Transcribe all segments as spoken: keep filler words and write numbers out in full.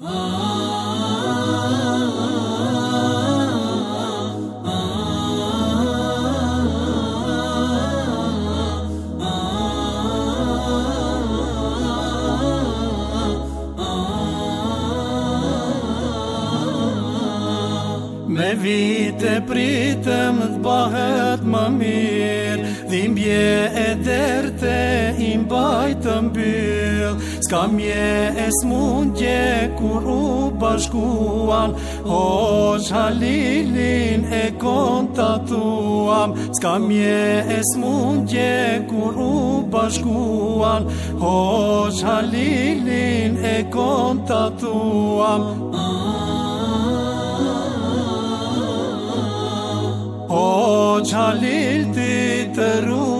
Me vite pritëm t'bahet më mirë, dhimbje e derte i mbajt të mbyll. S'ka mje e smundje kur u bashkuan, Hoxhë Halilin e kontatuam. S'ka mje e smundje kur u bashkuan, Hoxhë Halilin e kontatuam. Hoxhë Halil ti të ruaj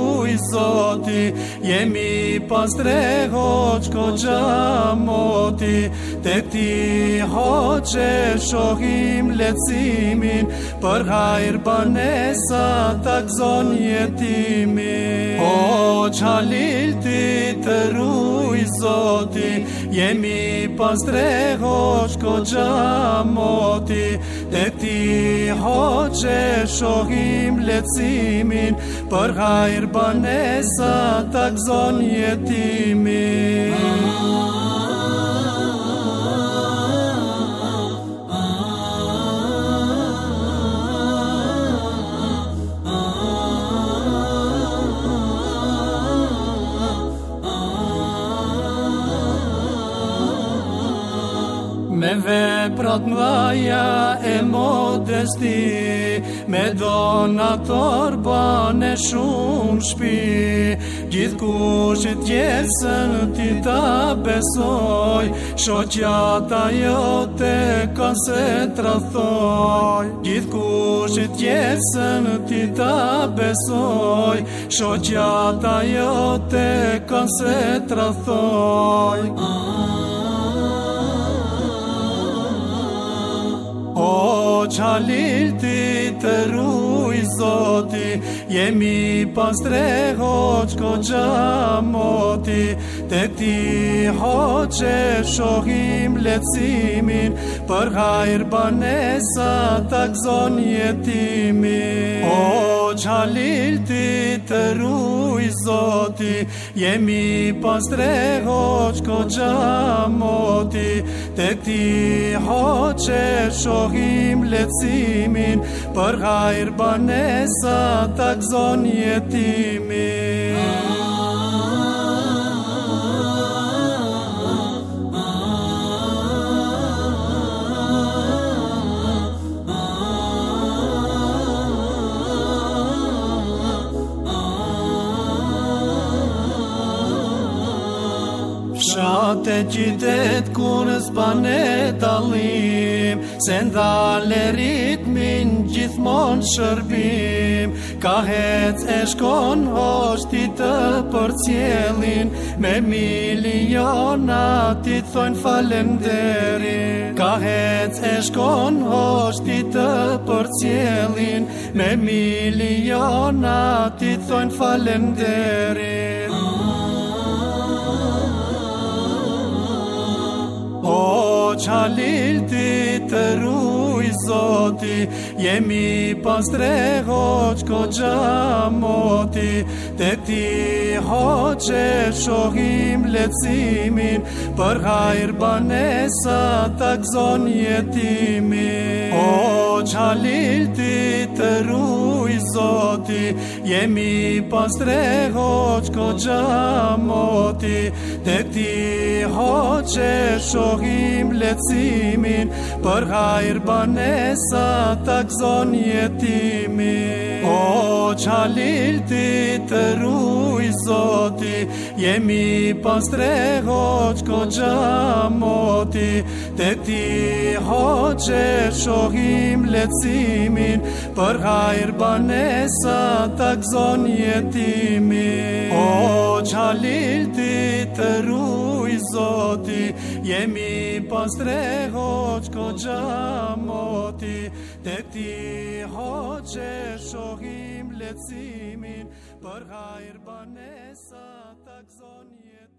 Zoti, jemi pas tre hoxhë koxha moti. Tek ti hoxhë shohim lehtësimin, për hajër banesa ta gëzon jetimin. Hoxhë Halil ti të ruaj Zoti, jemi pas tre hoxhë koxha moti. Tek ti hoxhë shohim lehtësimin, për hajër banesa ta gëzon jetimin. Me veprat mdhaja e modesti, me donator bane shumë shpi. Gjithkush e tjesën ti ta besoj, shoqata jote ka se tradhoj. Gjithkush e tjesën ti ta besoj, shoqata jote ka se tradhoj. Hoxhë Halil ti të ruaj Zoti, jemi pas tre hoxhë koxha moti. Tek ti hoxhë shohim lehtësimin, për hajër banesa ta gëzon jetimin. Hoxhë Halil ti të ruaj Zoti, jemi pas tre hoxhë koxha moti. Tek ti hoxhë shohim lehtësimin, për hajër banesa ta gëzon jetimin. Shate qitet kur s'bane dalim, se ndale ritmin gjithmon shërbim. Ka hec e shkon hoxhë ti të përcjellin, me miliona ti thojnë falenderin. Ka hec e shkon hoxhë ti të përcjellin, me miliona ti thojnë falenderin. Hoxhë Halil ti të ruaj Zoti, jemi pas tre hoxhë koxha moti. Tek ti hoxhë shohim lehtësimin, për hajër banesa ta gëzon jetimin. Hoxhë Halil ti të ruaj Zoti, jemi pas tre hoxhë koxha moti. Tek ti hoxhë shohim lehtësimin, për hajër banesa ta gëzon jetimin. Hoxhë Halil ti të ruaj Zoti, jemi pas tre hoxhë koxha moti. Tek ti hoxhë shohim lehtësimin, për hajër banesa ta gëzon jetimin. Hoxhë Halil ti të ruaj Zoti, jemi pas tre hoxhë koxha moti. Tek ti hoxhë shohim lehtësimin, për hajër banesa ta gëzon jetimin.